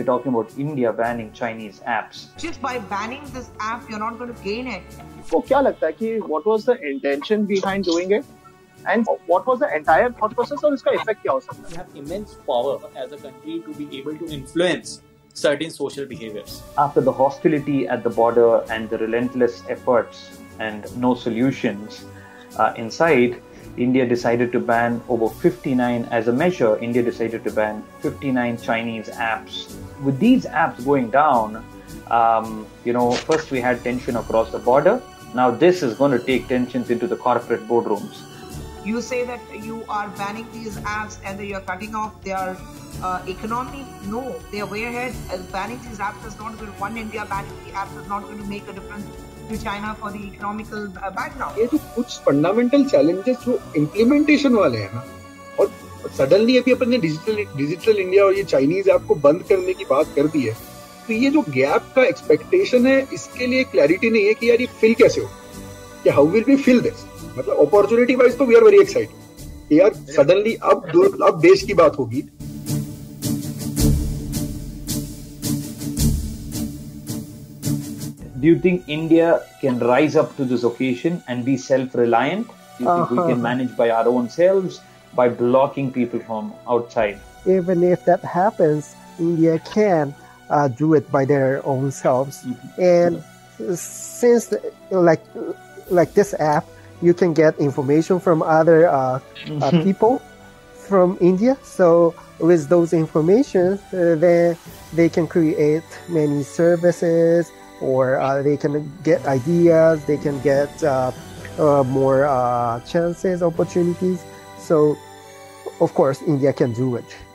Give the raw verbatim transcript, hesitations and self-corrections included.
We're talking about India banning Chinese apps. Just by banning this app, you're not going to gain it. So, क्या लगता है कि what was the intention behind doing it? And what was the entire thought process और इसका effect क्या हो सकता है? We have immense power as a country to be able to influence certain social behaviors. After the hostility at the border and the relentless efforts and no solutions uh, inside, India decided to ban over fifty-nine, as a measure, India decided to ban fifty-nine Chinese apps. With these apps going down, um, you know, first we had tension across the border. Now this is going to take tensions into the corporate boardrooms. You say that you are banning these apps and that you are cutting off their uh, economy. No, they are way ahead. Banning these apps is not going to, one India banning the apps is not going to make a difference to China for the economical background. ये जो कुछ fundamental challenges जो implementation वाले हैं ना, और suddenly अभी अपन ने digital digital India और ये Chinese ऐप को बंद करने की बात कर दी है, तो ये जो gap का expectation है, इसके लिए clarity नहीं है कि यार ये fill कैसे हो, कि how will we fill this? मतलब opportunity wise तो we are very excited कि यार suddenly अब दो अब देश की बात होगी. Do you think India can rise up to this occasion and be self-reliant? Do you think uh-huh. we can manage by our own selves, by blocking people from outside? Even if that happens, India can uh, do it by their own selves. Mm-hmm. And yeah. since like, like this app, you can get information from other uh, mm-hmm. uh, people from India. So with those information, uh, then they can create many services, or uh, they can get ideas, they can get uh, uh, more uh, chances, opportunities. So, of course, India can do it.